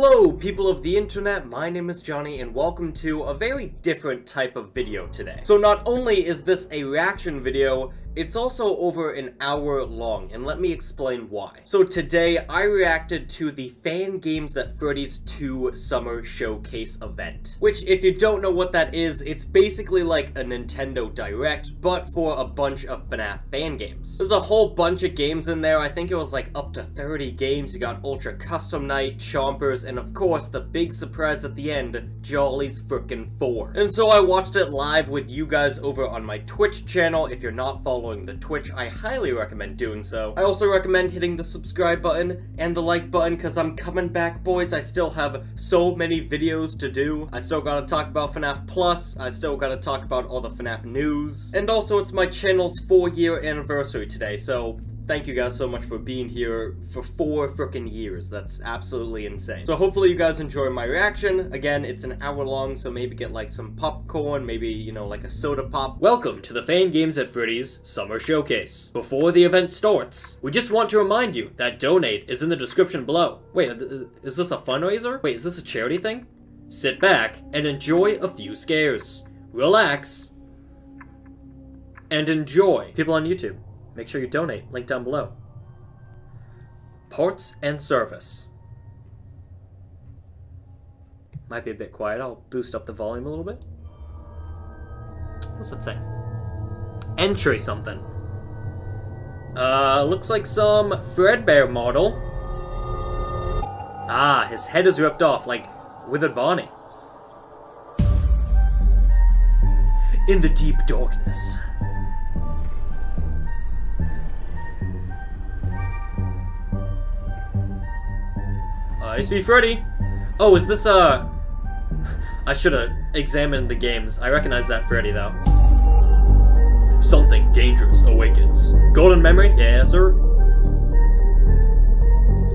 Hello people of the internet, my name is Johnny and welcome to a very different type of video today. So not only is this a reaction video, it's also over an hour long, and let me explain why. So today, I reacted to the Fan Games at Freddy's 2 Summer Showcase event. Which, if you don't know what that is, it's basically like a Nintendo Direct, but for a bunch of FNAF fan games. There's a whole bunch of games in there, I think it was like up to 30 games. You got Ultra Custom Night, Chompers, and of course, the big surprise at the end, Jolly's Frickin' 4. And so I watched it live with you guys over on my Twitch channel. If you're not following the Twitch, I highly recommend doing so. I also recommend hitting the subscribe button and the like button because I'm coming back, boys. I still have so many videos to do. I still gotta talk about FNAF plus. I still gotta talk about all the FNAF news. And also, it's my channel's 4-year anniversary today, so thank you guys so much for being here for 4 frickin' years. That's absolutely insane. So hopefully you guys enjoy my reaction. Again, it's an hour long, so maybe get like some popcorn, maybe, you know, like a soda pop. Welcome to the Fan Games at Freddy's Summer Showcase. Before the event starts, we just want to remind you that donate is in the description below. Wait, is this a fundraiser? Wait, is this a charity thing? Sit back and enjoy a few scares. Relax. And enjoy. People on YouTube, make sure you donate, link down below. Parts and service. Might be a bit quiet, I'll boost up the volume a little bit. What's that say? Entry something. Looks like some Fredbear model. Ah, his head is ripped off, like Withered Bonnie. In the deep darkness. I see Freddy! Oh, is this, I should've examined the games. I recognize that Freddy, though. Something dangerous awakens. Golden memory? Yeah, sir.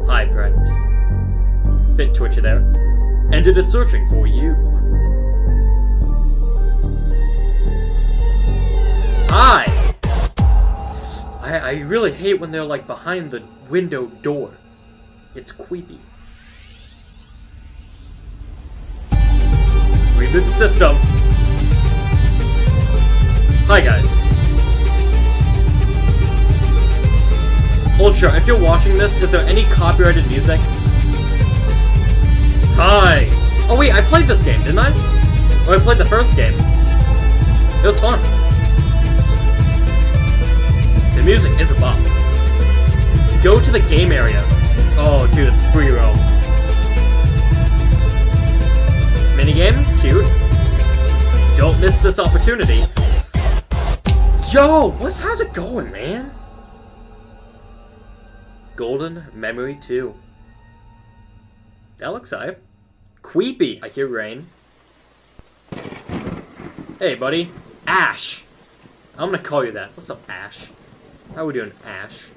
Hi, friend. Bit twitchy there. And it is searching for you. Hi! I really hate when they're, like, behind the window door. It's creepy. Reboot the system. Hi guys. Ultra, if you're watching this, is there any copyrighted music? Hi. Oh wait, I played this game, didn't I? Or I played the first game. It was fun. The music is a bop. Go to the game area. Oh dude, it's free roam. Minigames? Cute. Don't miss this opportunity. Yo, how's it going, man? Golden Memory 2. That looks hype. Creepy. I hear rain. Hey, buddy. Ash. I'm gonna call you that. What's up, Ash? How we doing, Ash?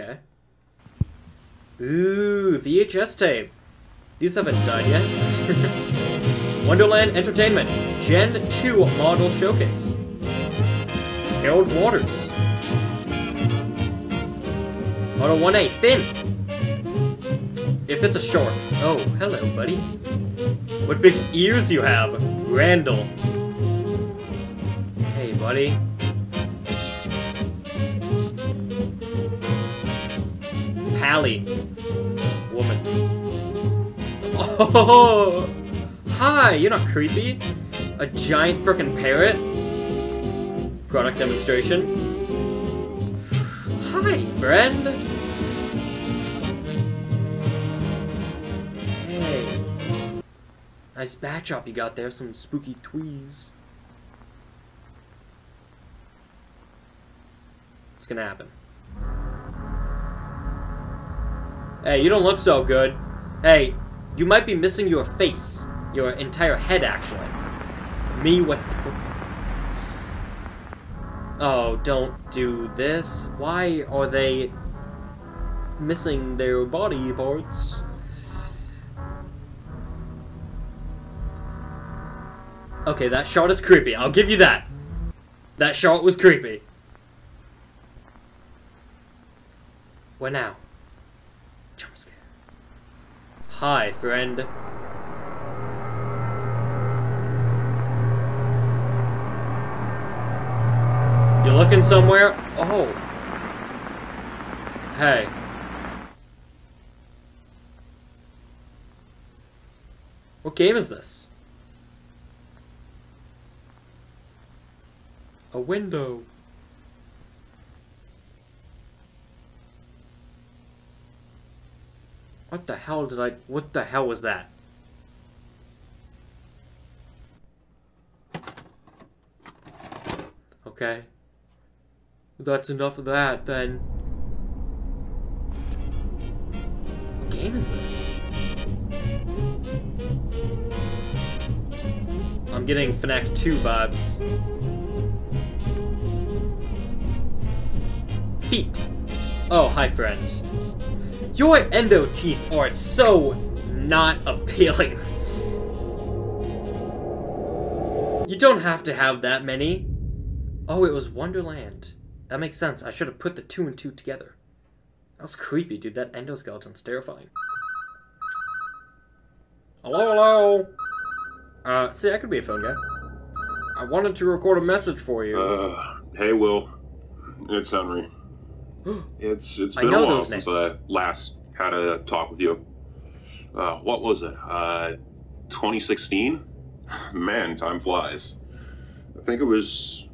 Okay. Ooh, VHS tape. These haven't died yet. Wonderland Entertainment Gen 2 Model Showcase. Harold Waters. Model 1A, Finn. If it's a shark. Oh, hello, buddy. What big ears you have, Randall. Hey, buddy. Pally. Woman. Oh! Hi! You're not creepy. A giant frickin' parrot. Product demonstration. Hi, friend! Hey. Nice backdrop you got there. Some spooky tweez. What's gonna happen? Hey, you don't look so good. Hey, you might be missing your face. Your entire head, actually. Me with... Oh, don't do this. Why are they missing their body parts? Okay, that shot is creepy. I'll give you that. That shot was creepy. Where now? Jump scare. Hi, friend. You looking somewhere? Oh. Hey. What game is this? A window. What the hell did I... What the hell was that? Okay. That's enough of that, then. What game is this? I'm getting FNAF 2 vibes. Feet. Oh, hi, friends. Your endo teeth are so not appealing. You don't have to have that many. Oh, it was Wonderland. That makes sense. I should have put the 2 and 2 together. That was creepy, dude. That endoskeleton's terrifying. Hello, hello. See, I could be a phone guy. I wanted to record a message for you. Hey, Will. It's Henry. It's been a while since I last had a talk with you. What was it? 2016? Man, time flies. I think it was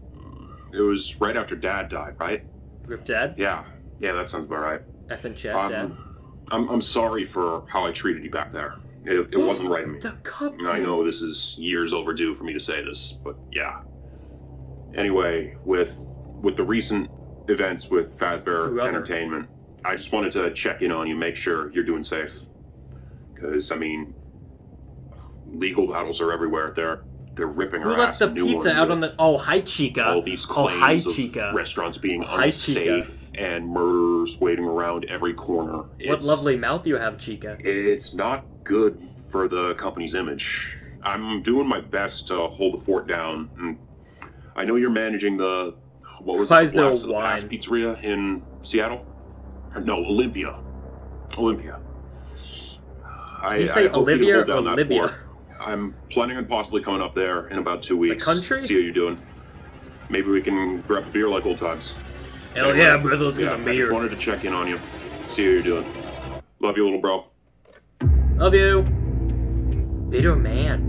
right after Dad died, right? Rip Dad? Yeah, that sounds about right. Effing chat, Dad. I'm sorry for how I treated you back there. It wasn't right of me. The cup. I know this is years overdue for me to say this, but yeah. Anyway, with the recent events with Fazbear Entertainment, I just wanted to check in on you, make sure you're doing safe. Because, I mean, legal battles are everywhere. They're ripping her ass. Who left the pizza out on the... Oh, hi, Chica. All these claims of restaurants being unsafe and murderers waiting around every corner. What lovely mouth you have, Chica. It's not good for the company's image. I'm doing my best to hold the fort down. And I know you're managing the... What was it, the Past Pizzeria in Seattle? No, Olympia. Did you say Olivia or Libya? I'm planning on possibly coming up there in about 2 weeks. The country? See how you're doing. Maybe we can grab a beer like old times. Hell anyway, yeah, brother, let's get some beer. I just wanted to check in on you. See how you're doing. Love you, little bro. Love you. Bitter man.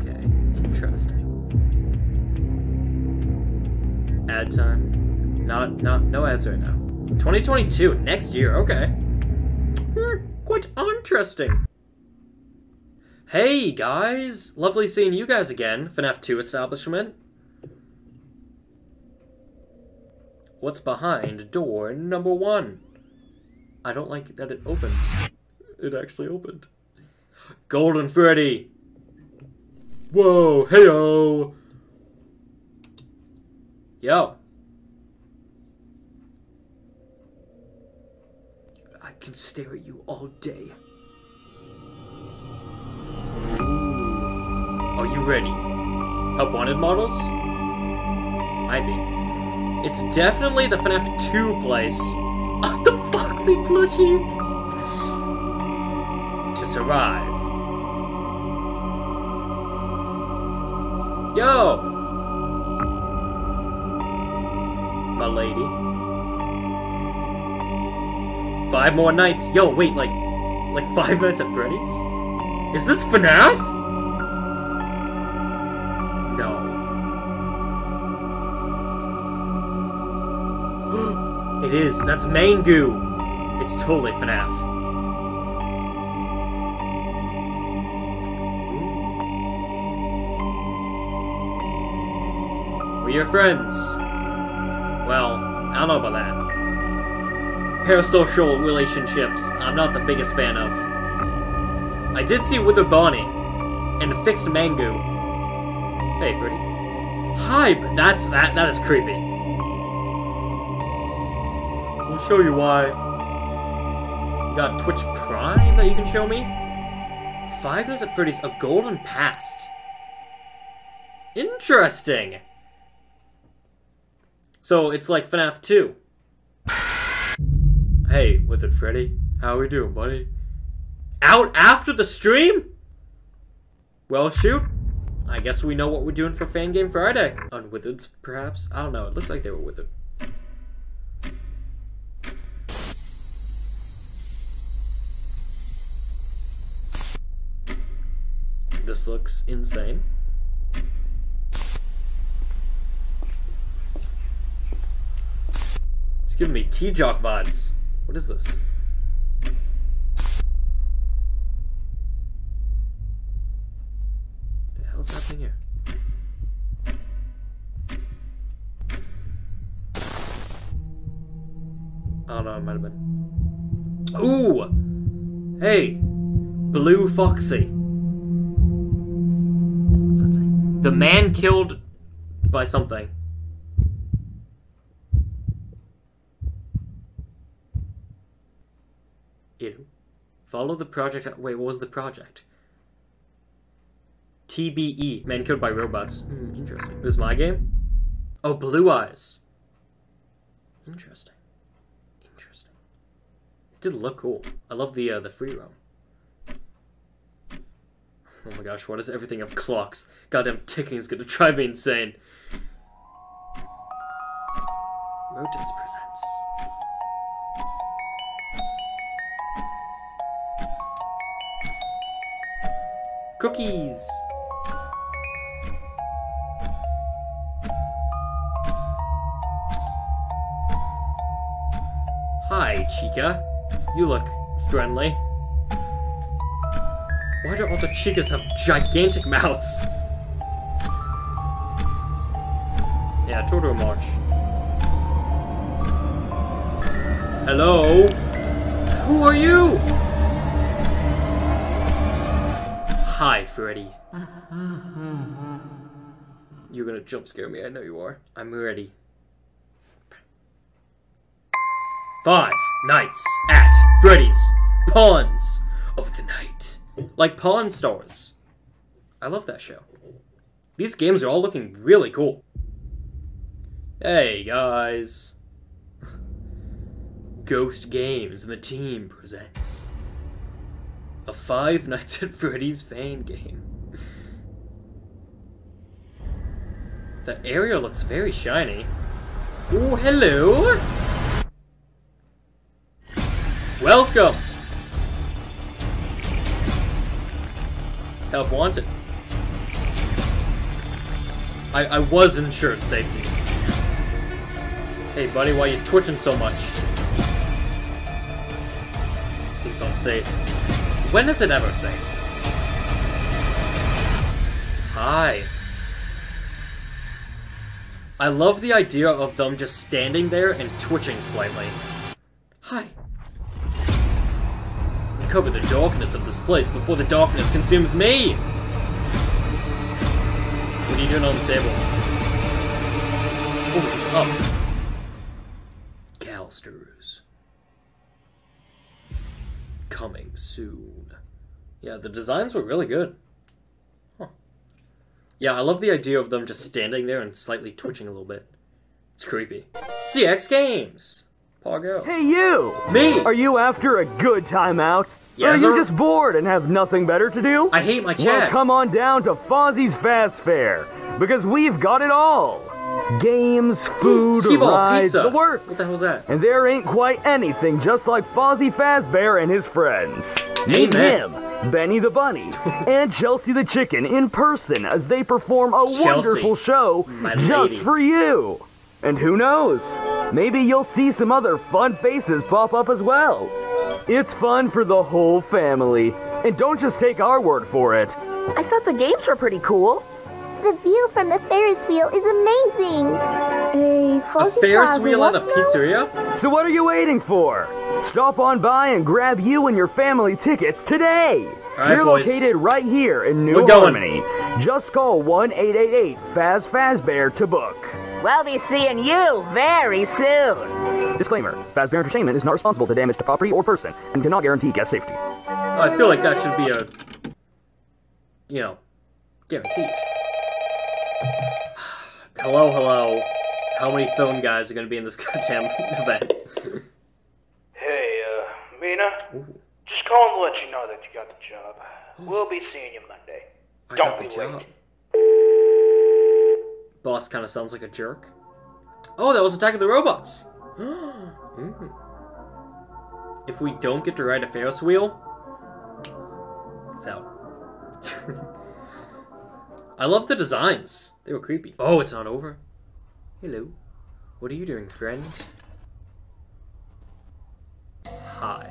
Okay, interesting. Ad time. No ads right now. 2022, next year, okay. Quite interesting. Hey guys, lovely seeing you guys again. FNAF 2 establishment. What's behind door number 1? I don't like that it opened. It actually opened. Golden Freddy. Whoa, heyo. Yo. I can stare at you all day. Are you ready? Help wanted models? I mean, it's definitely the FNAF 2 place. Oh, the foxy plushie! To survive. Yo! My lady. 5 more nights. Yo, wait, like 5 nights at Freddy's? Is this FNAF? No. It is. That's Mango. It's totally FNAF. We are friends. Well, I don't know about that. Parasocial relationships, I'm not the biggest fan of. I did see Wither Bonnie and a fixed Mango. Hey, Freddy. Hi, but that is creepy. We'll show you why. You got Twitch Prime that you can show me? 5 Nights at Freddy's, a golden past. Interesting. So, it's like FNAF 2. Hey, with it, Freddy. How we doing, buddy? Out after the stream? Well, shoot. I guess we know what we're doing for Fan Game Friday. On Wizards, perhaps? I don't know. It looks like they were with it. This looks insane. It's giving me T-Jock vibes. What is this? The hell's happening here? Oh no, it might have been. Ooh! Hey! Blue Foxy. The man killed by something. Ew. Follow the project. Wait, what was the project? TBE. Man killed by robots. Hmm, interesting. This is my game? Oh, Blue Eyes. Interesting. Interesting. It did look cool. I love the free roam. Oh my gosh, what is everything of clocks? Goddamn ticking is gonna drive me insane. Rotus presents. Cookies! Hi, Chica. You look friendly. Why do all the chicas have gigantic mouths? Yeah, Totoro March. Hello? Who are you? Hi, Freddy. You're gonna jump scare me, I know you are. I'm ready. Five Nights at Freddy's. Pawns of the Night. Like Pawn Stars. I love that show. These games are all looking really cool. Hey, guys. Ghost Games and the team presents a Five Nights at Freddy's fan game. The area looks very shiny. Oh, hello. Welcome. Help wanted. I was insured safety. Hey buddy, why are you twitching so much? It's unsafe. When is it ever safe? Hi. I love the idea of them just standing there and twitching slightly. Hi. Cover the darkness of this place before the darkness consumes me! What are you doing on the table? Oh, it's up! Galsters. Coming soon. Yeah, the designs were really good. Huh. Yeah, I love the idea of them just standing there and slightly twitching a little bit. It's creepy. GX Games! Pop goes. Hey you! Me! Are you after a good time out? Yes, or are you just bored and have nothing better to do? I hate my chat. Well, come on down to Fozzie's Fazbear, because we've got it all. Games, food, rides, pizza. The works. What the hell's that? And there ain't quite anything just like Fozzie Fazbear and his friends. Meet him, Benny the Bunny, and Chelsea the Chicken in person as they perform a wonderful show just for you. And who knows? Maybe you'll see some other fun faces pop up as well. It's fun for the whole family. And don't just take our word for it. I thought the games were pretty cool. The view from the Ferris wheel is amazing. A Ferris wheel at a pizzeria? So what are you waiting for? Stop on by and grab you and your family tickets today. Right, you're boys. Located right here in New Harmony. Just call 1-888-FAZ-FAZBEAR to book. We'll be seeing you very soon. Disclaimer, Fazbear Entertainment is not responsible to damage to property or person and cannot guarantee guest safety. I feel like that should be a, you know, guaranteed. Hello, hello. How many phone guys are going to be in this goddamn event? Hey, Ooh. Just call and let you know that you got the job. We'll be seeing you Monday. Don't be late. Boss kind of sounds like a jerk. Oh, that was Attack of the Robots. If we don't get to ride a Ferris wheel, it's out. I love the designs. They were creepy. Oh, it's not over. Hello. What are you doing, friend? Hi.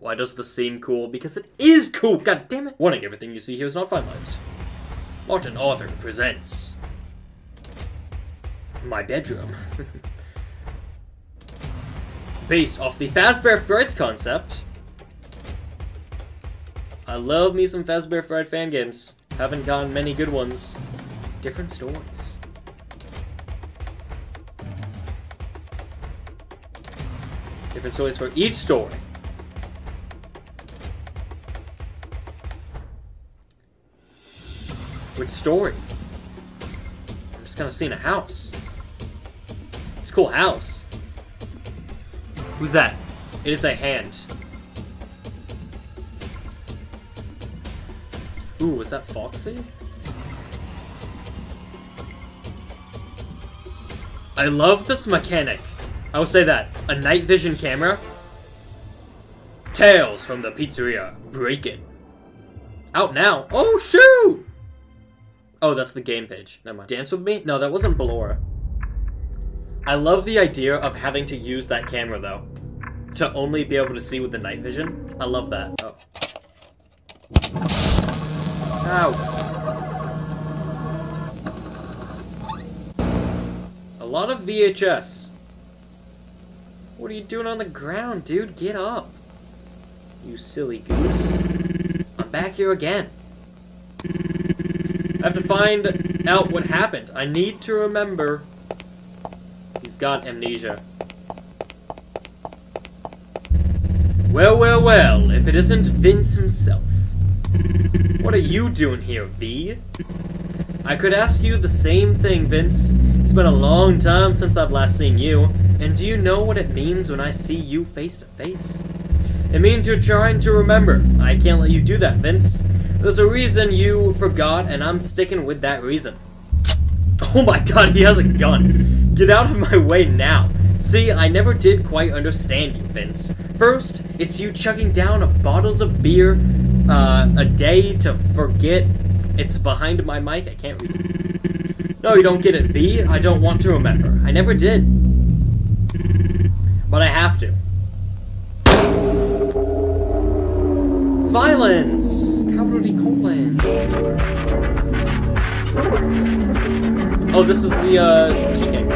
Why does this seem cool? Because it is cool! God damn it! Warning, everything you see here is not finalized. Martin Arthur presents... my bedroom. Based off the Fazbear Frights concept. I love me some Fazbear Fright fan games. Haven't gotten many good ones. Different stories. Different stories for each story. Which story? I'm just kind of seeing a house. It's a cool house. Who's that? It is a hand. Ooh, was that Foxy? I love this mechanic. I will say that. A night vision camera. Tales from the pizzeria. Break-in. Out now. Oh, shoot! Oh, that's the game page. Never mind. Dance with me? No, that wasn't Ballora. I love the idea of having to use that camera, though. To only be able to see with the night vision. I love that. Oh. Ow. A lot of VHS. What are you doing on the ground, dude? Get up. You silly goose. I'm back here again. I have to find out what happened. I need to remember. He's got amnesia. Well, well, well. If it isn't Vince himself. What are you doing here, V? I could ask you the same thing, Vince. It's been a long time since I've last seen you, and do you know what it means when I see you face to face? It means you're trying to remember. I can't let you do that, Vince. There's a reason you forgot, and I'm sticking with that reason. Oh my god, he has a gun. Get out of my way now. See, I never did quite understand you, Vince. First, it's you chugging down bottles of beer a day to forget. It's behind my mic, I can't read. No, you don't get it, V. I don't want to remember. I never did. But I have to. Violence! Capital D colon. Oh, this is the, G-King.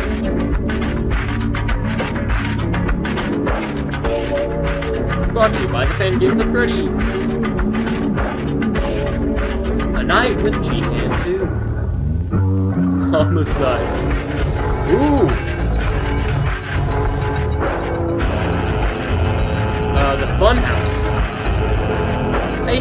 Brought to you by the Fan Games at Freddy's. A night with G-Can, too. Homicide. Ooh! The Funhouse. Hey!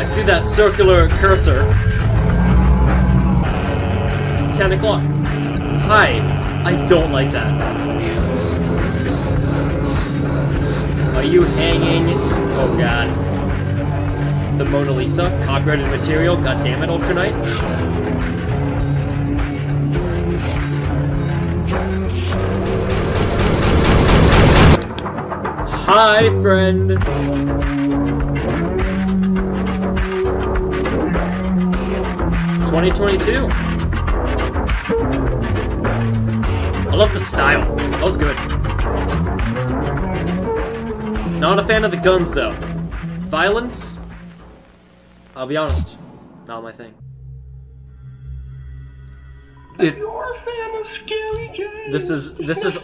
I see that circular cursor. 10 o'clock. Hi. I don't like that. Are you hanging? Oh god. The Mona Lisa, copyrighted material. God damn it, Ultra Knight. Hi, friend. '22. I love the style. That was good. Not a fan of the guns, though. Violence? I'll be honest. Not my thing. If you're a fan of scary games, this is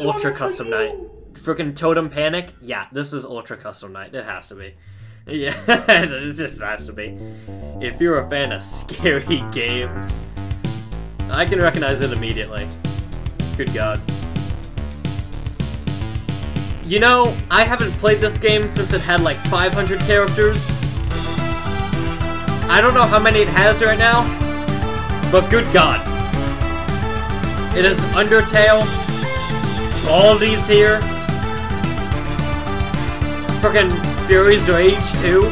Ultra Custom Night. Freaking Totem Panic? Yeah, this is Ultra Custom Night. It has to be. Yeah, it just has to be. If you're a fan of scary games, I can recognize it immediately. Good God. You know, I haven't played this game since it had like 500 characters. I don't know how many it has right now, but good God. It is Undertale. All of these here. Frickin' Fury's Rage 2.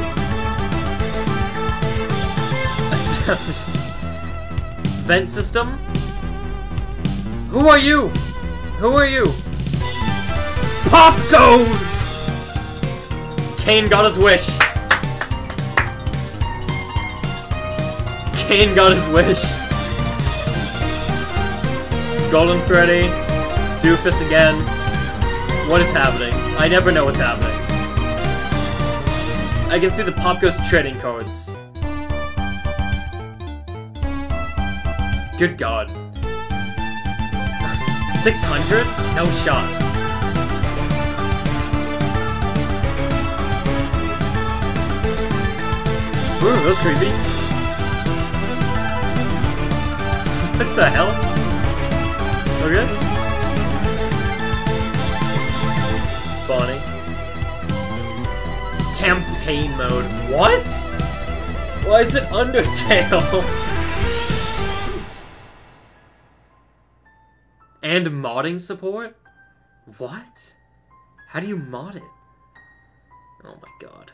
Vent system. Who are you? Who are you? Pop goes! Kane got his wish. Kane got his wish. Golden Freddy. Doofus again. What is happening? I never know what's happening. I can see the Pop Goes trading cards. Good God. 600? No shot. Ooh, that was creepy. What the hell? Okay. Bonnie. Campaign mode. What? Why is it Undertale? And modding support? What? How do you mod it? Oh my god.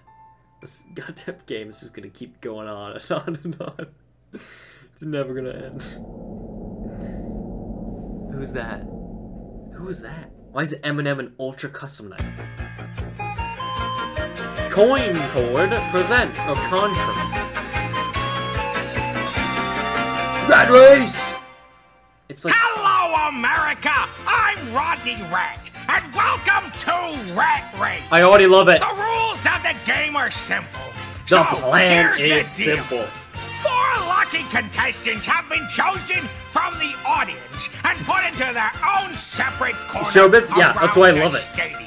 This goddamn game is just gonna keep going on and on and on. It's never gonna end. Who's that? Who is that? Why is Eminem an Ultra Custom Night? Coin Cord presents a contract. Rat Race! It's like... Hello, America! I'm Rodney Rat, and welcome to Rat Race! I already love it. The rules of the game are simple. The plan is simple. 4 lucky contestants have been chosen from the audience and put into their own separate corners. Showbiz? Yeah, that's why I love it. Stadium.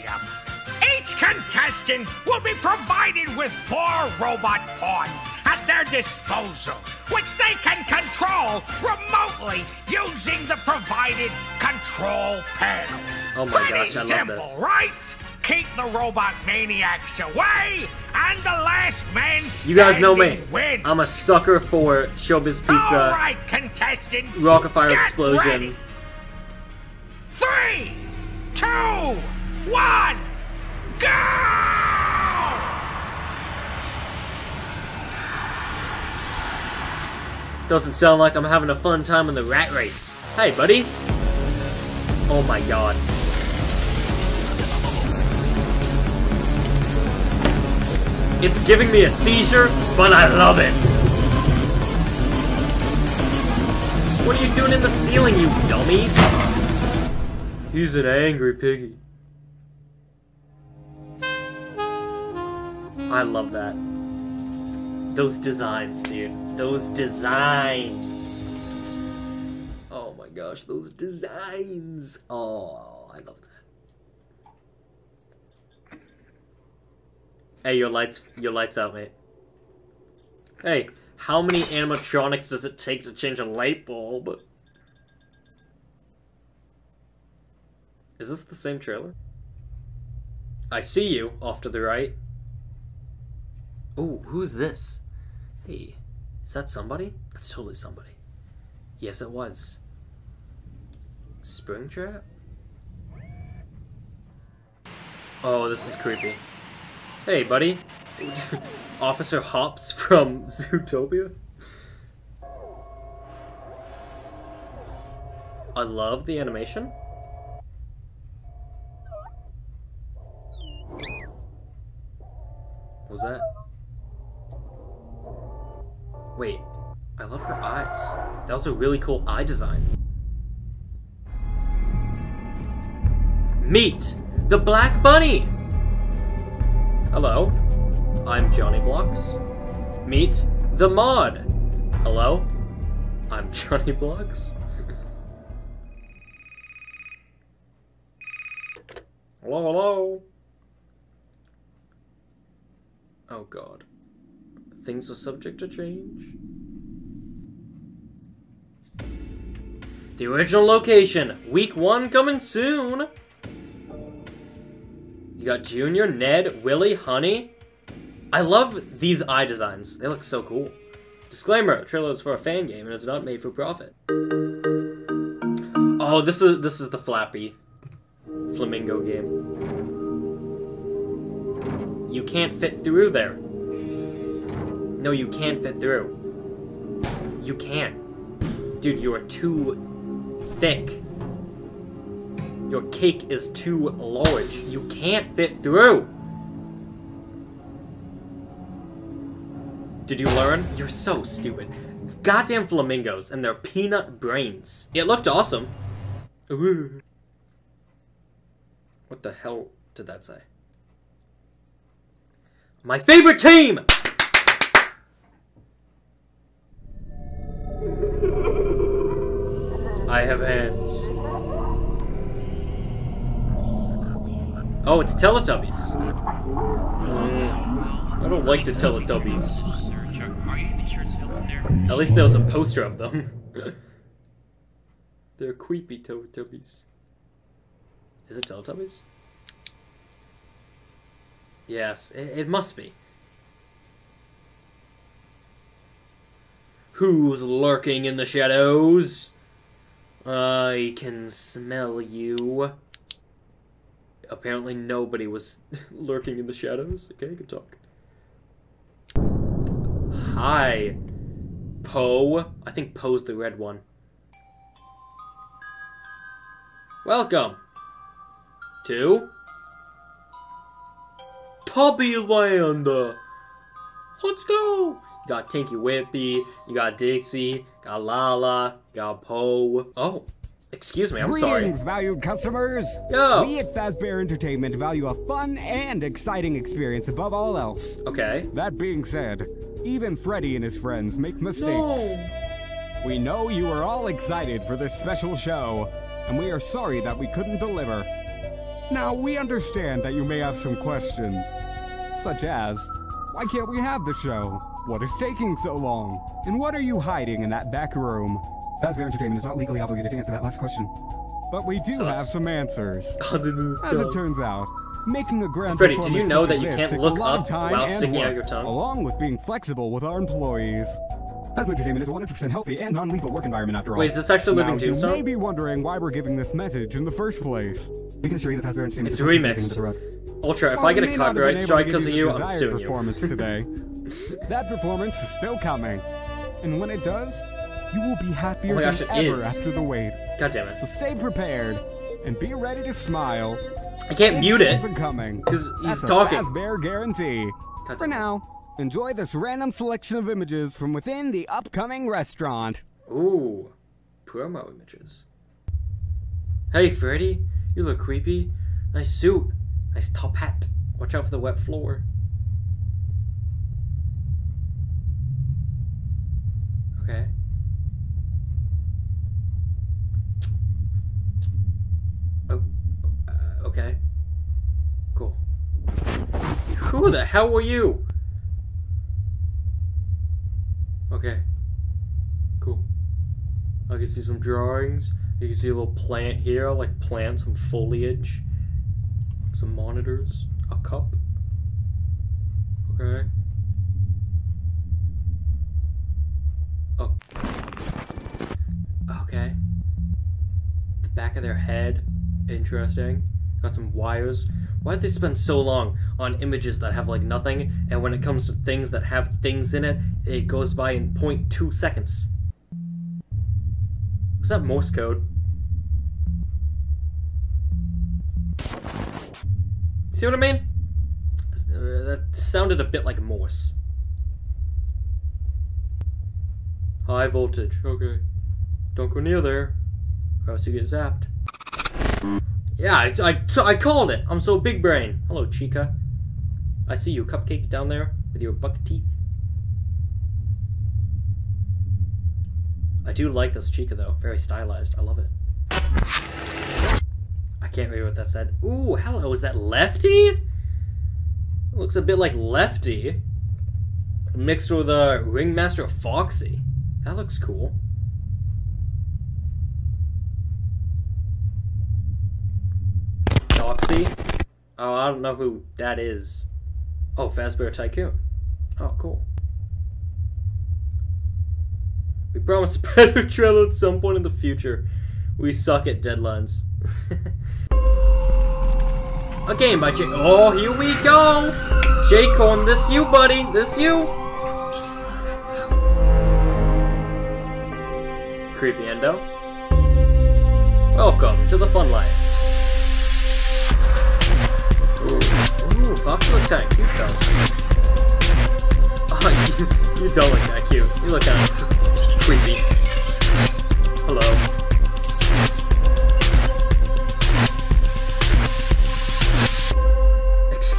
Each contestant will be provided with 4 robot pawns at their disposal, which they can control remotely using the provided control panel. Oh my gosh, I love this. Pretty simple, right? Keep the robot maniacs away, and the last man standing. You guys know me. Wins. I'm a sucker for Showbiz Pizza. All right, contestants, Rockafire Explosion. Ready. 3, 2, 1, go! Doesn't sound like I'm having a fun time in the Rat Race. Hey, buddy. Oh my god. It's giving me a seizure, but I love it. What are you doing in the ceiling, you dummy? He's an angry piggy. I love that. Those designs, dude. Those designs. Oh my gosh, those designs. Oh, I love that. Hey, your lights out, mate. Hey, how many animatronics does it take to change a light bulb? Is this the same trailer? I see you, off to the right. Oh, who's this? Hey, is that somebody? That's totally somebody. Yes, it was. Springtrap? Oh, this is creepy. Hey, buddy. Officer Hops from Zootopia. I love the animation. What was that? Wait, I love her eyes. That was a really cool eye design. Meet the Black Bunny! Hello, I'm JonnyBlox. Meet the mod. Hello, I'm JonnyBlox. Hello, hello. Oh god. Things are subject to change. The original location, week 1 coming soon. You got Junior, Ned, Willie, Honey. I love these eye designs. They look so cool. Disclaimer, trailer is for a fan game and it's not made for profit. Oh, this is the Flappy Flamingo game. You can't fit through there. No, you can't fit through. You can't. Dude, you are too thick. Your cake is too large. You can't fit through. Did you learn? You're so stupid. Goddamn flamingos and their peanut brains. It looked awesome. Ooh. What the hell did that say? My favorite team! I have hands. Oh, it's Teletubbies. I don't like the Teletubbies. At least there was a poster of them. They're creepy Teletubbies. Is it Teletubbies? Yes, it must be. Who's lurking in the shadows? I can smell you. Apparently nobody was lurking in the shadows. Okay, good talk. Hi. Poe? I think Poe's the red one. Welcome to Puppy Land. Let's go. You got Tinky Winky, you got Dixie, got Lala, you got Poe. Oh, excuse me, I'm sorry. Greetings, valued customers. Yo. We at Fazbear Entertainment value a fun and exciting experience above all else. Okay. That being said, even Freddy and his friends make mistakes. No. We know you are all excited for this special show, and we are sorry that we couldn't deliver. Now, we understand that you may have some questions, such as, why can't we have the show? What is taking so long? And what are you hiding in that back room? Fazbear Entertainment is not legally obligated to answer that last question. But we do have some answers. As it turns out, making a grand Freddy, did you know that you can't look up while sticking out your tongue? Along with being flexible with our employees. Fazbear Entertainment is a 100% healthy and non-lethal work environment after all. Wait, is this actually Living Tombstone? You may be wondering why we're giving this message in the first place. We can assure you that Fazbear Entertainment is remixed. Ultra, if I get a copyright strike because of you, I'm suing you. Today. That performance is still coming. And when it does, you will be happier than ever after the wait. God damn it. So stay prepared and be ready to smile. I can't mute it because he's talking. That's a Fazbear guarantee. For now, enjoy this random selection of images from within the upcoming restaurant. Ooh, promo images. Hey, Freddy, you look creepy. Nice suit, nice top hat. Watch out for the wet floor. Okay. Okay. Cool. Who the hell were you? Okay. Cool. I can see some drawings. You can see a little plant here. I like plants, some foliage. Some monitors. A cup. Okay. Oh. Okay. The back of their head. Interesting. Got some wires. Why did they spend so long on images that have like nothing, and when it comes to things that have things in it, it goes by in 0.2 seconds? Was that Morse code? See what I mean? That sounded a bit like Morse. High voltage. Okay. Don't go near there, or else you get zapped. Yeah, I called it. I'm so big brain. Hello, Chica. I see you, Cupcake, down there with your buck teeth. I do like this Chica, though. Very stylized. I love it. I can't read what that said. Ooh, hello. Is that Lefty? It looks a bit like Lefty mixed with a Ringmaster Foxy. That looks cool. Oh, I don't know who that is. Oh, Fazbear Tycoon. Oh, cool. We promised a better trailer at some point in the future. We suck at deadlines. A game by JCorn. Oh, here we go! JCorn, this you, buddy. This you. Creepy endo. Welcome to the Fun Lions. Ooh, Foxy attack. Cute though. Oh, you don't look that cute. You look kind of creepy. Hello.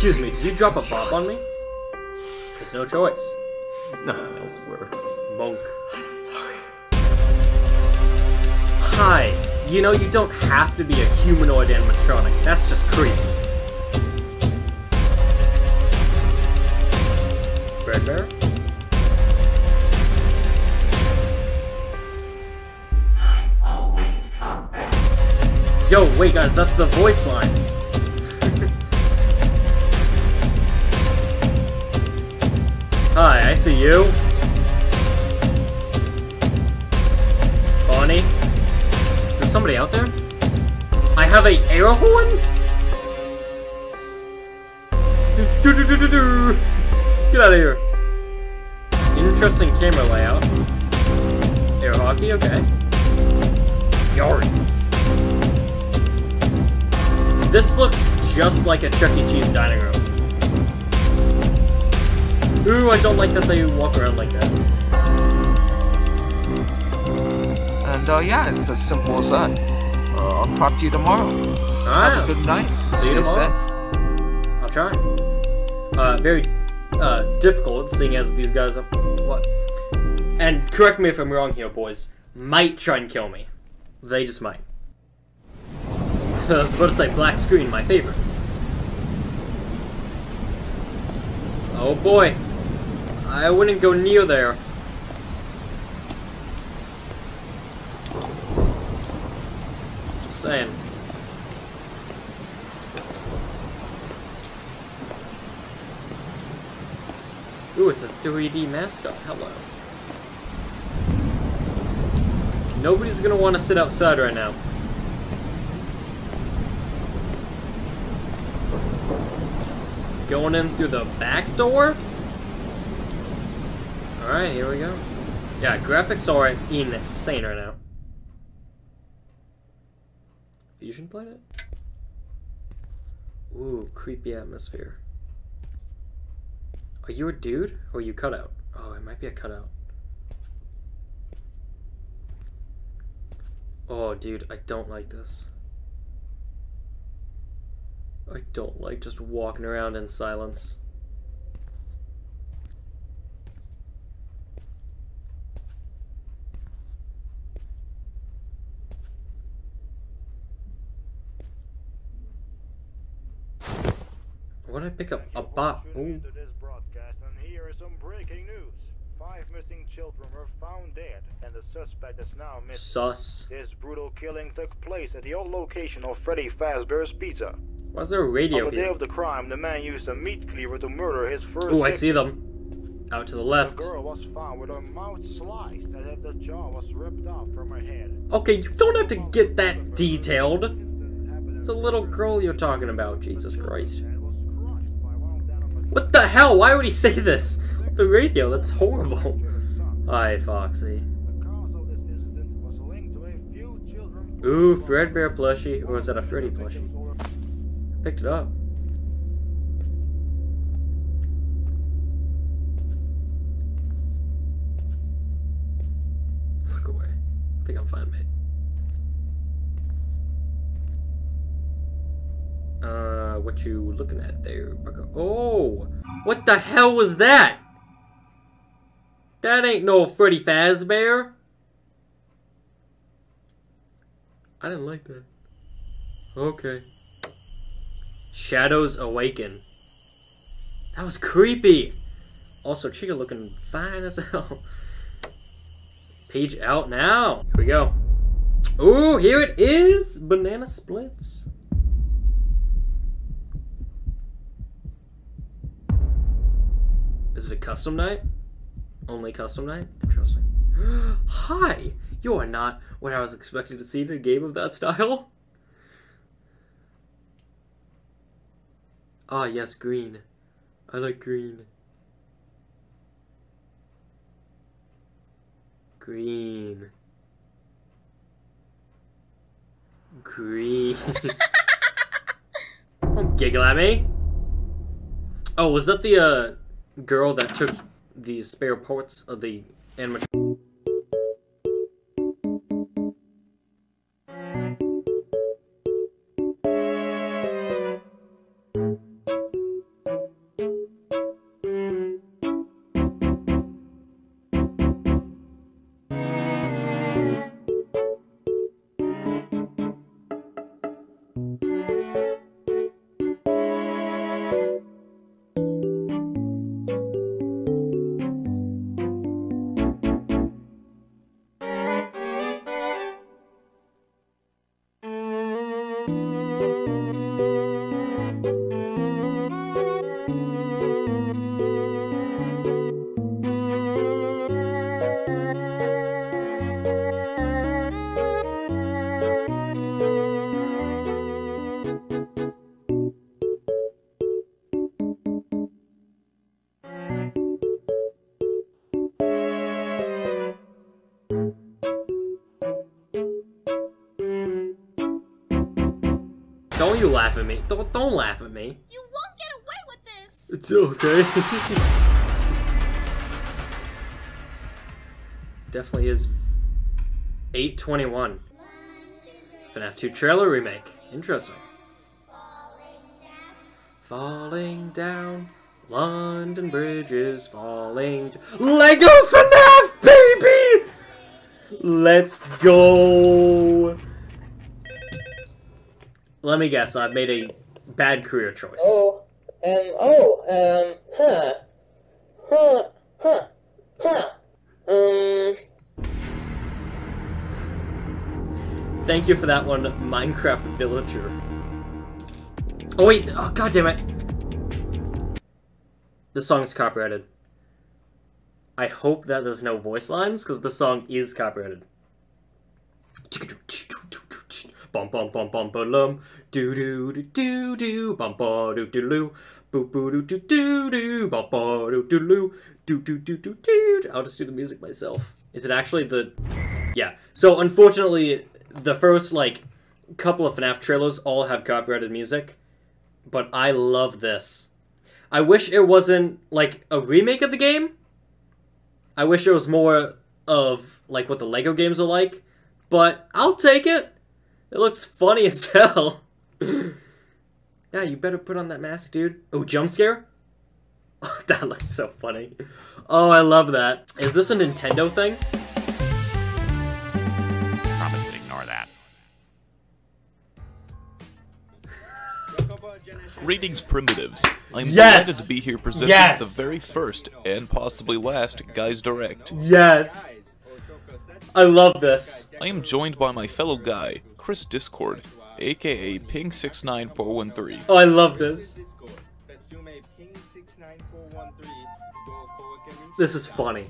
Excuse me, did you drop a bomb on me? There's no choice. No, it's worse. Monk. I'm sorry. Hi. You know, you don't have to be a humanoid animatronic. That's just creepy. Fredbear? I always come back. Yo, wait guys, that's the voice line. Hi, I see you. Bonnie? Is there somebody out there? I have a air horn? Do-do-do-do-do-do. Get out of here. Interesting camera layout. Air hockey, okay. Yari. This looks just like a Chuck E. Cheese dining room. Ooh, I don't like that they walk around like that. And yeah, it's as simple as that. I'll talk to you tomorrow. Alright. Have a good night. See you tomorrow. I'll try. Very difficult, seeing as these guys are... What? And correct me if I'm wrong here, boys. Might try and kill me. They just might. I was about to say black screen, my favorite. Oh boy. I wouldn't go near there. Just saying. Ooh, it's a 3D mascot. Hello. Nobody's gonna want to sit outside right now. Going in through the back door? Alright, here we go. Yeah, graphics are insane right now. Fusion Planet? Ooh, creepy atmosphere. Are you a dude? Or are you cutout? Oh, it might be a cutout. Oh, dude, I don't like this. I don't like just walking around in silence. What did I pick up? A bot. Ooh. Five missing children were found dead, and the suspect is now missing. Sus. This brutal killing took place at the old location of Freddy Fazbear's Pizza. Why is there a radio here? On the day of the crime, the man used a meat cleaver to murder his first victim. Ooh, I see them. Out to the left. The girl was found with her mouth sliced, and the jaw was ripped off from her head. Okay, you don't have to get that detailed. It's a little girl you're talking about, Jesus Christ. What the hell? Why would he say this? The radio, that's horrible. Hi, Foxy. Ooh, Fredbear plushie. Or was that a Freddy plushie? I picked it up. Look away. I think I'm fine, mate. What you looking at there? Oh! What the hell was that? That ain't no Freddy Fazbear. I didn't like that. Okay. Shadows Awaken. That was creepy. Also, Chica looking fine as hell. Page out now. Here we go. Ooh, here it is. Banana Splits. Is it a custom night? Only custom night? Interesting. Hi! You are not what I was expected to see in a game of that style. Ah, yes, green. I like green. Green. Green. Don't giggle at me. Oh, was that the girl that took the spare parts of the animatronic? Don't you laugh at me. Don't laugh at me. You won't get away with this. It's okay. Definitely is 821. FNAF 2 trailer remake. Interesting. Falling down. London Bridge is falling. LEGO FNAF, baby! Let's go! Let me guess, I've made a bad career choice. Thank you for that one, Minecraft Villager. Oh wait, oh god damn it. The song's copyrighted. I hope that there's no voice lines, because the song is copyrighted. Bum bum bum bum bum do do do do do bum ba do do loo boo boo do do do do bum ba do do loo do do do do do. I'll just do the music myself. Is it actually the? Yeah. So unfortunately, the first like couple of FNAF trailers all have copyrighted music, but I love this. I wish it wasn't like a remake of the game. I wish it was more of like what the LEGO games are like, but I'll take it. It looks funny as hell. Yeah, you better put on that mask, dude. Oh, jump scare? That looks so funny. Oh, I love that. Is this a Nintendo thing? Probably should ignore that. Greetings, primitives. I'm delighted to be here presenting the very first and possibly last Guys Direct. Yes. I love this. I am joined by my fellow guy, Chris Discord, aka Ping69413. Oh, I love this. This is funny.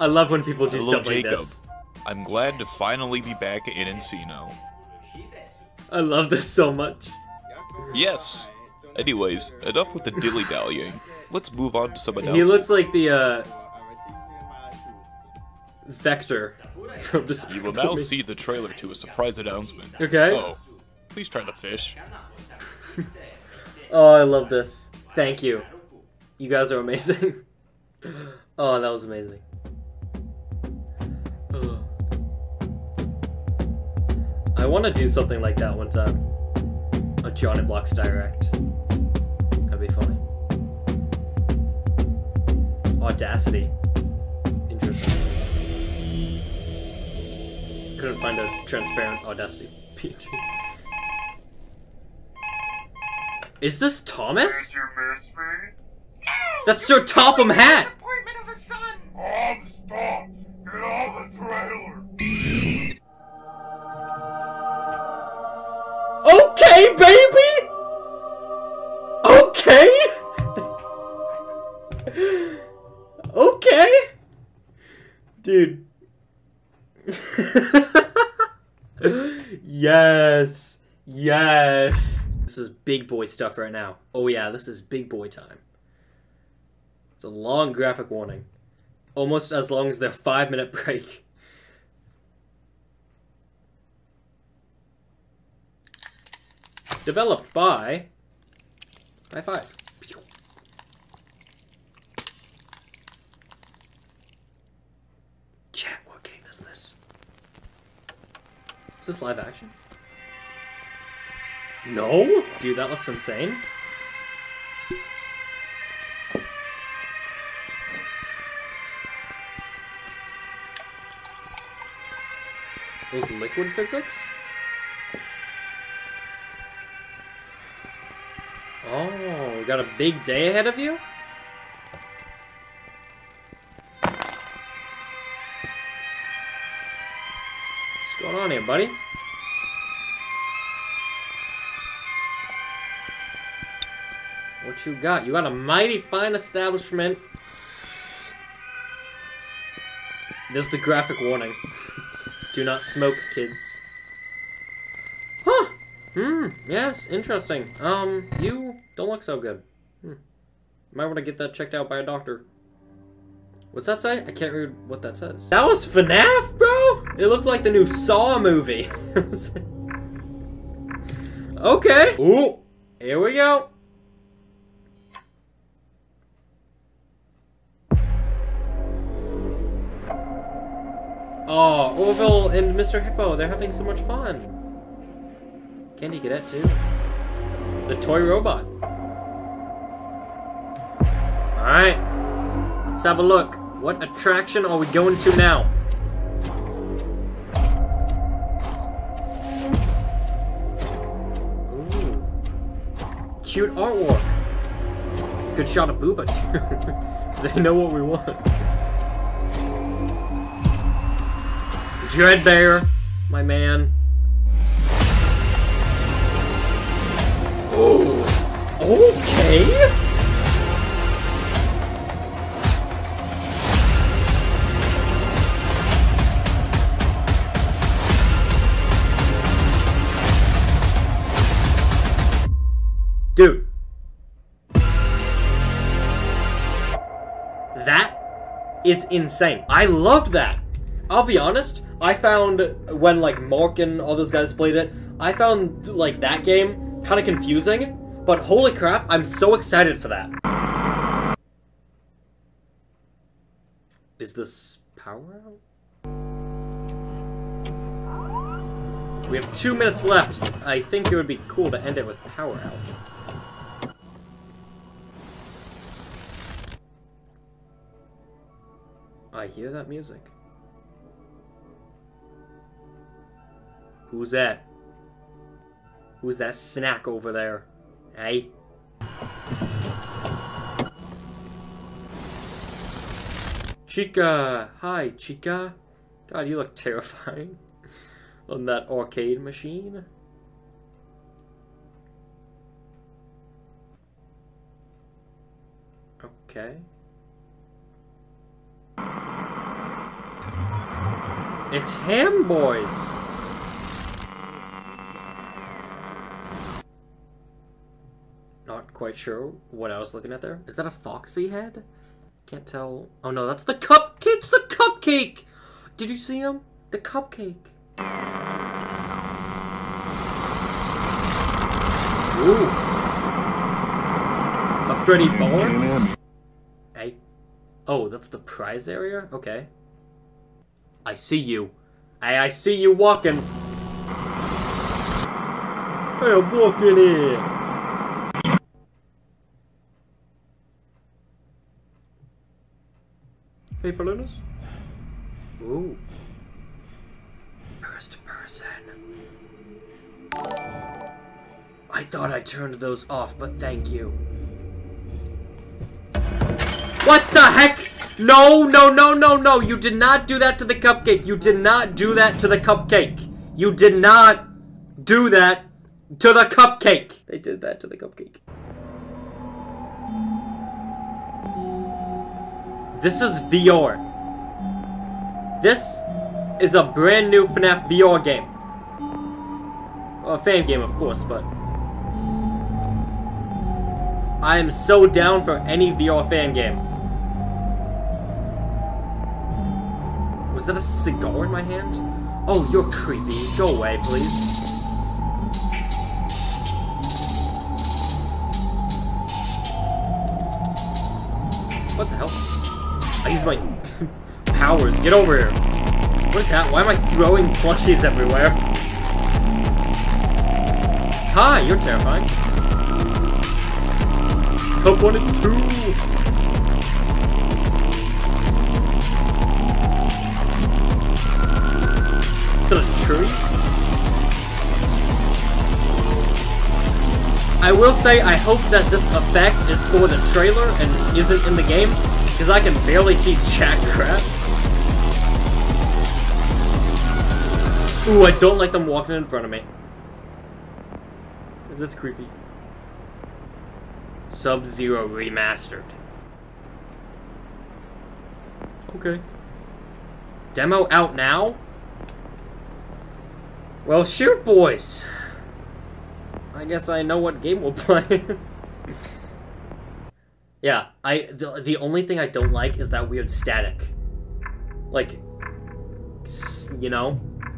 I love when people do stuff like this. I'm glad to finally be back in Encino. I love this so much. Yes. Anyways, enough with the dilly-dallying. Let's move on to some announcements. He looks like the, Vector from Despicable Me. You will now see the trailer to a surprise announcement. Okay. Oh, please try the fish. Oh, I love this. Thank you. You guys are amazing. Oh, that was amazing. Ugh. I want to do something like that one time. A JonnyBlox Direct. That'd be funny. Audacity. Interesting. Couldn't find a transparent Audacity PNG. Is this Thomas? Did you miss me? No! That's Sir Topham Hatt! Disappointment of a son! Mom, stop! Get on the trailer! Okay, baby! Okay! Okay! Dude. Yes. Yes. This is big boy stuff right now. Oh yeah, this is big boy time. It's a long graphic warning. Almost as long as their 5-minute break. Developed by... High Five. Chat, what game is this? Is this live action? No? Dude, that looks insane. Those liquid physics? Oh, we got a big day ahead of you? What's going on here, buddy? What you got? You got a mighty fine establishment. There's the graphic warning. Do not smoke, kids. Huh! Hmm, yes, interesting. You don't look so good. Might want to get that checked out by a doctor. What's that say? I can't read what that says. That was FNAF, bro? It looked like the new Saw movie. Okay. Ooh, here we go. Oh, Orville and Mr. Hippo, they're having so much fun. Candy Cadet, too. The toy robot. Alright. Let's have a look. What attraction are we going to now? Ooh. Cute artwork. Good shot of Booba, too. They know what we want. Dreadbear, my man. Oh, okay. Dude. That is insane. I loved that. I'll be honest. I found, when, like, Mark and all those guys played it, I found, like, that game kind of confusing, but holy crap, I'm so excited for that. Is this Power Out? We have 2 minutes left. I think it would be cool to end it with Power Out. I hear that music. Who's that? Who's that snack over there? Hey? Chica! Hi, Chica. God, you look terrifying on that arcade machine. Okay. It's him, boys! Not quite sure what I was looking at there. Is that a foxy head? Can't tell. Oh no, that's the cupcake. It's the cupcake. Did you see him? The cupcake. Ooh. A Freddy Bourne? Hey. Oh, that's the prize area? Okay. I see you. I see you walking. Hey, I'm walking here. Paper Lunas? Ooh. First person. I thought I turned those off, but thank you. What the heck? No, no, no, no, no. You did not do that to the cupcake. You did not do that to the cupcake. You did not do that to the cupcake. They did that to the cupcake. This is VR. This is a brand new FNAF VR game. Well, a fan game, of course, but I am so down for any VR fan game. Was that a cigar in my hand? Oh, you're creepy. Go away, please. What the hell? I use my powers. Get over here. What is that? Why am I throwing plushies everywhere? Hi, you're terrifying. I want it too. Is that a tree? I will say I hope that this effect is for the trailer and isn't in the game, because I can barely see jack crap. Ooh, I don't like them walking in front of me. That's creepy. Sub-Zero Remastered. Okay. Demo out now? Well, shoot, boys. I guess I know what game we'll play. Yeah, the only thing I don't like is that weird static. Like, you know?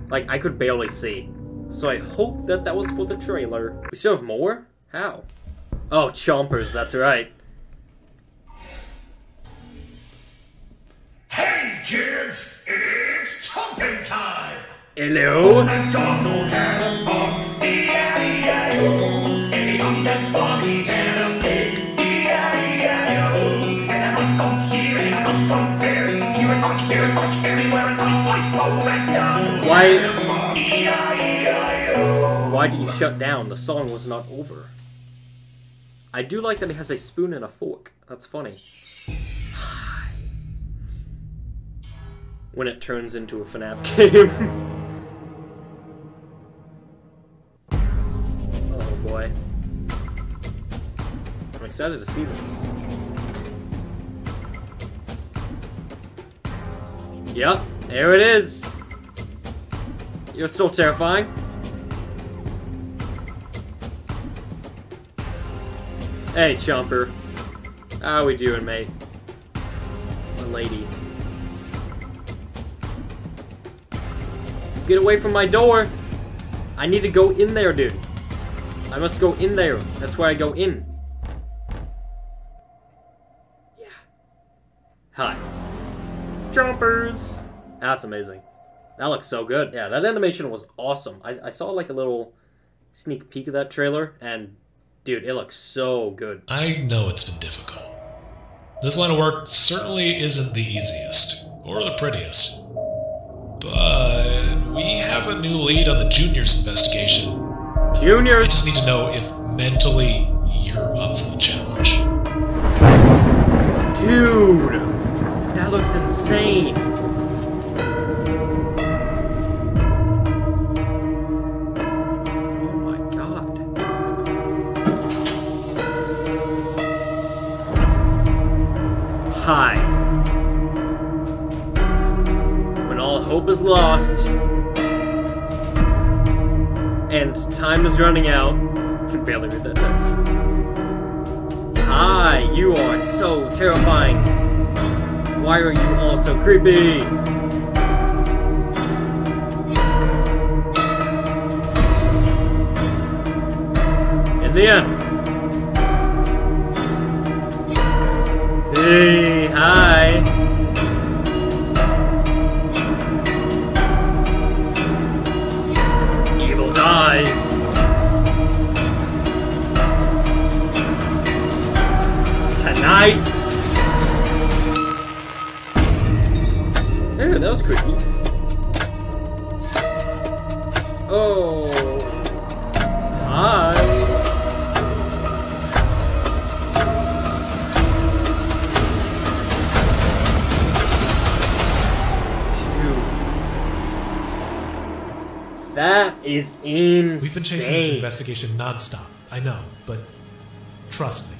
Like, I could barely see. So I hope that that was for the trailer. We still have more? How? Oh, Chompers, that's right. Hey kids, it's chomping time! Hello? Why did you shut down? The song was not over. I do like that it has a spoon and a fork. That's funny. When it turns into a FNAF game. Oh boy. I'm excited to see this. Yep, there it is. You're still terrifying. Hey, Chomper. How we doing, mate? My lady. Get away from my door! I need to go in there, dude. I must go in there. That's where I go in. Yeah. Hi. Chompers! That's amazing. That looks so good. Yeah, that animation was awesome. I saw like a little sneak peek of that trailer, and dude, it looks so good. I know it's been difficult. This line of work certainly isn't the easiest, or the prettiest. But we have a new lead on the Junior's investigation. Junior! I just need to know if mentally you're up for the challenge. Dude! That looks insane! High. When all hope is lost and time is running out, I can barely read that text. Hi, you are so terrifying. Why are you all so creepy? In the end. Hey, hi. Evil dies. Tonight. Ew, that was creepy. Oh. Hi. That is insane. We've been chasing this investigation non-stop, I know, but trust me,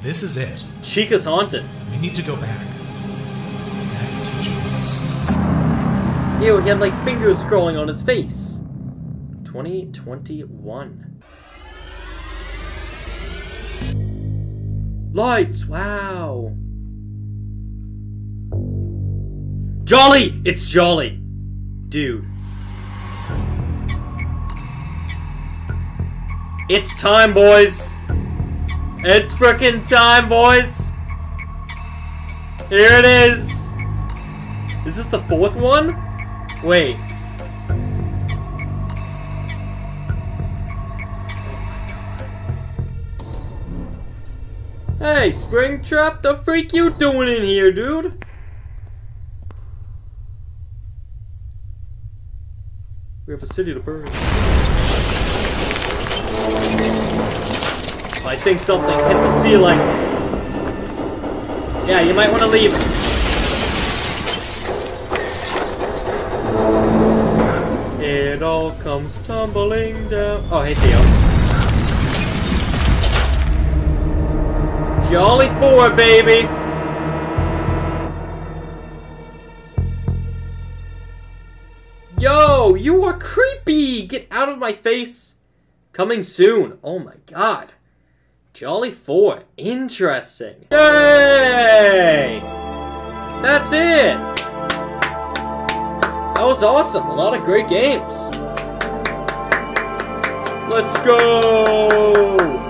this is it. Chica's haunted. We need to go back. Back to Junior's. Ew, he had like fingers crawling on his face. 2021. Lights, wow. Jolly! It's Jolly! Dude. It's time, boys! It's frickin' time, boys! Here it is! Is this the fourth one? Wait. Hey, Springtrap, the freak you doing in here, dude? We have a city to burn. I think something hit the ceiling. Yeah, you might want to leave. It all comes tumbling down. Oh, hey, Theo. Jolly 4, baby! Yo, you are creepy! Get out of my face! Coming soon. Oh my god. Jolly 4. Interesting. Yay! That's it! That was awesome. A lot of great games. Let's go!